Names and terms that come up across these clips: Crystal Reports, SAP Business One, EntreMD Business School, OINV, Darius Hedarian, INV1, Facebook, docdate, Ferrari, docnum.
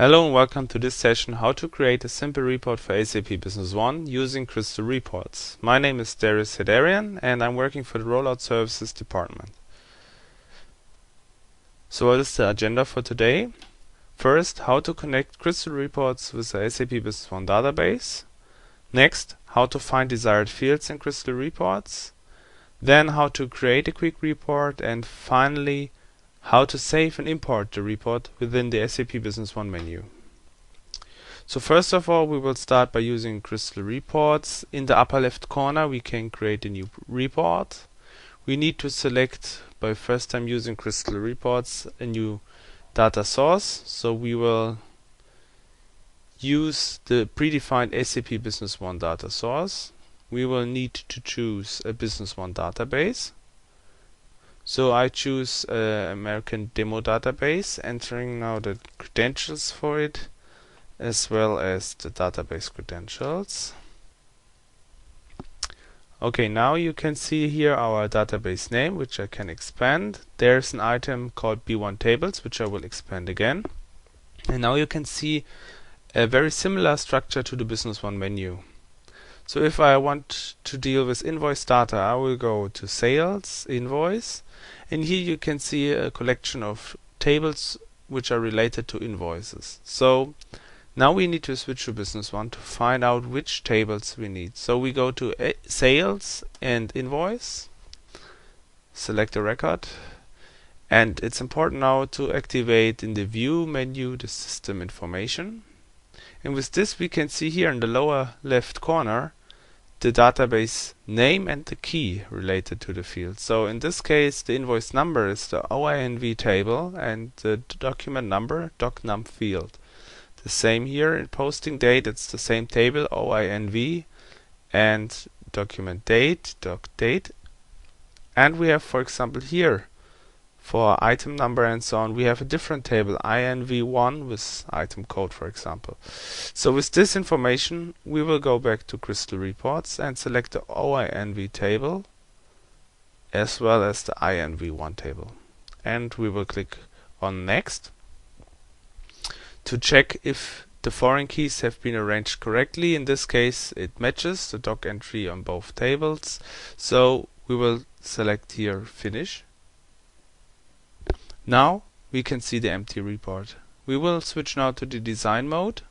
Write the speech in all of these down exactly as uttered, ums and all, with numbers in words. Hello and welcome to this session, how to create a simple report for S A P Business One using Crystal Reports. My name is Darius Hedarian and I'm working for the Rollout Services department. So what is the agenda for today? First, how to connect Crystal Reports with the S A P Business One database. Next, how to find desired fields in Crystal Reports. Then how to create a quick report, and finally how to save and import the report within the S A P Business One menu. So first of all, we will start by using Crystal Reports. In the upper left corner we can create a new report. We need to select, by first time using Crystal Reports, a new data source. So we will use the predefined S A P Business One data source. We will need to choose a Business One database. So I choose uh, American Demo Database, entering now the credentials for it as well as the database credentials. Okay, now you can see here our database name, which I can expand. There's an item called B one Tables, which I will expand again. And now you can see a very similar structure to the Business One menu. So if I want to deal with invoice data, I will go to Sales, Invoice, and here you can see a collection of tables which are related to invoices. So now we need to switch to Business One to find out which tables we need. So we go to a Sales and Invoice, select a record, and it's important now to activate in the View menu the System Information. And with this we can see here in the lower left corner the database name and the key related to the field. So in this case the invoice number is the O I N V table and the document number docnum field. The same here in posting date, it's the same table O I N V and document date docdate. And we have, for example, here for item number and so on, we have a different table I N V one with item code, for example. So with this information we will go back to Crystal Reports and select the O I N V table as well as the I N V one table, and we will click on Next to check if the foreign keys have been arranged correctly. In this case it matches the doc entry on both tables, so we will select here Finish. Now we can see the empty report. We will switch now to the design mode,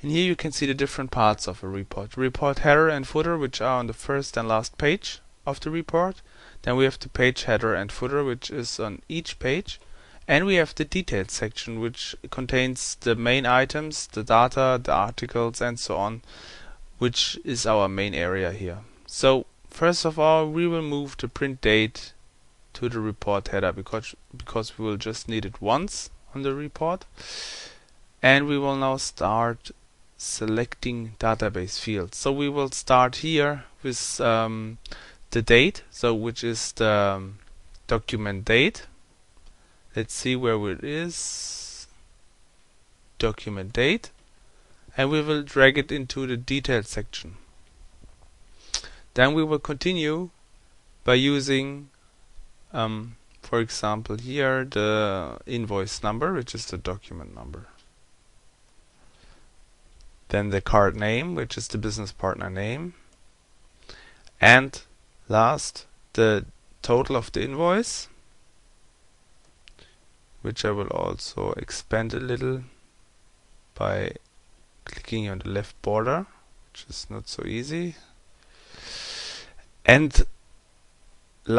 and here you can see the different parts of a report. Report header and footer, which are on the first and last page of the report. Then we have the page header and footer, which is on each page. And we have the details section, which contains the main items, the data, the articles and so on, which is our main area here. So first of all we will move the print date to the report header because because we will just need it once on the report, and we will now start selecting database fields. So we will start here with um, the date, so which is the um, document date. Let's see where it is, document date, and we will drag it into the details section. Then we will continue by using Um, for example here the invoice number, which is the document number, then the card name, which is the business partner name, and last the total of the invoice, which I will also expand a little by clicking on the left border, which is not so easy. And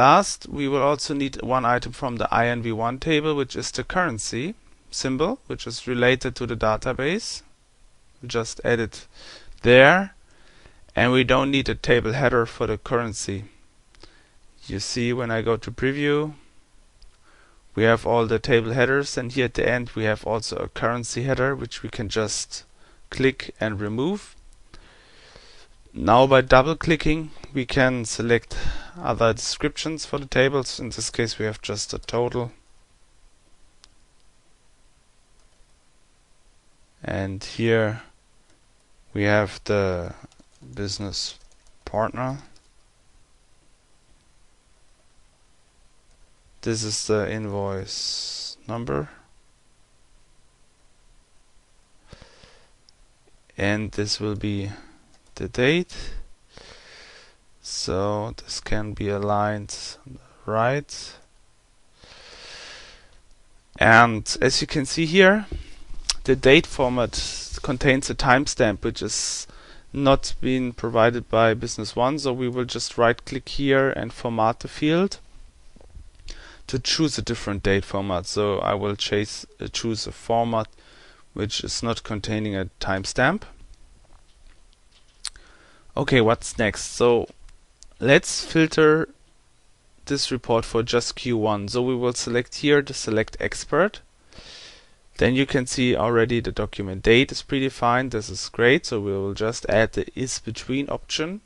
last, we will also need one item from the I N V one table, which is the currency symbol, which is related to the database. We just add it there, and we don't need a table header for the currency. You see, when I go to preview, we have all the table headers, and here at the end we have also a currency header, which we can just click and remove. Now by double clicking we can select other descriptions for the tables. In this case we have just a total, and here we have the business partner. This is the invoice number, and this will be the date. So this can be aligned on the right, and as you can see here, the date format contains a timestamp which is not been provided by Business One, so we will just right click here and format the field to choose a different date format. So I will chase, uh, choose a format which is not containing a timestamp. Okay, what's next? So let's filter this report for just Q one. So we will select here the select expert. Then you can see already the document date is predefined. This is great. So we will just add the is between option,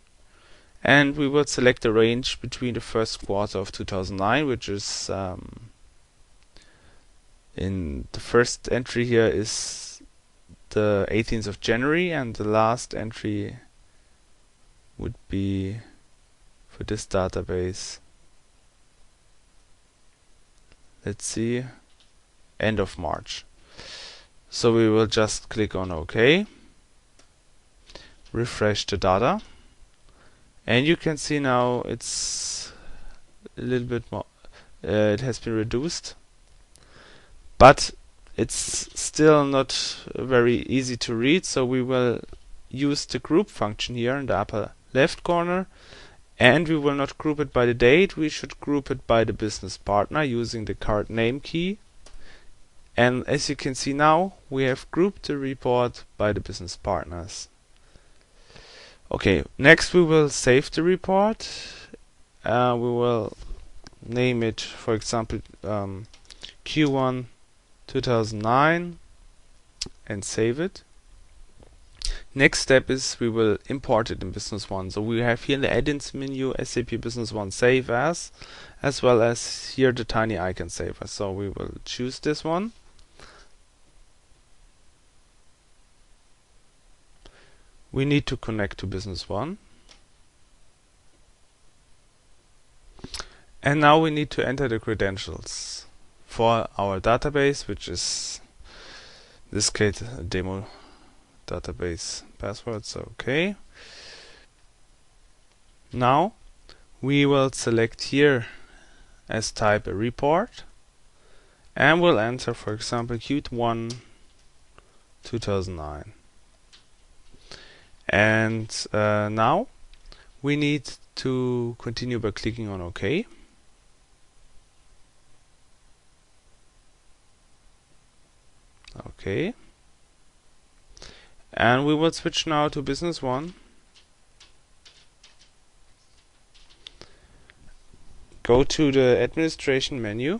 and we will select the range between the first quarter of two thousand nine, which is um, in the first entry here is the eighteenth of January, and the last entry would be for this database, let's see, end of March. So we will just click on OK, refresh the data, and you can see now it's a little bit more, uh, it has been reduced, but it's still not very easy to read, so we will use the group function here in the upper left corner, and we will not group it by the date, we should group it by the business partner using the card name key. And as you can see now, we have grouped the report by the business partners. Okay, next we will save the report. Uh, we will name it, for example, um, Q one two thousand nine, and save it. Next step is we will import it in Business One. So we have here in the add-ins menu S A P Business One Save As, as well as here the tiny icon Save As. So we will choose this one. We need to connect to Business One. And now we need to enter the credentials for our database, which is in this case a demo database passwords. Okay. Now we will select here as type a report, and we'll enter, for example, Q one two thousand nine. And uh, now we need to continue by clicking on OK. Okay. And we will switch now to Business One. Go to the administration menu,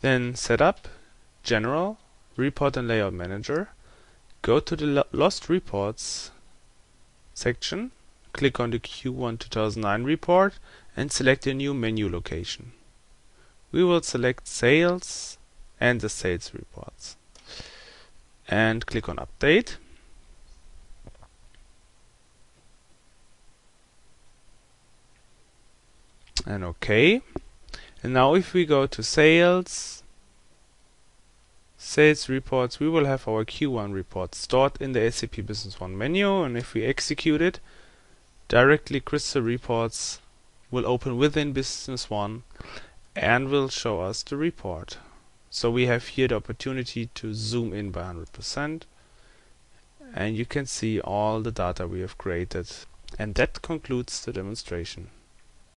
then Setup, General, Report and Layout Manager. Go to the lo Lost Reports section, click on the Q one two thousand nine report and select a new menu location. We will select Sales and the Sales Reports, and click on Update. And OK. And now if we go to Sales, Sales Reports, we will have our Q one report stored in the S A P Business One menu, and if we execute it, directly Crystal Reports will open within Business One and will show us the report. So we have here the opportunity to zoom in by one hundred percent, and you can see all the data we have created. And that concludes the demonstration.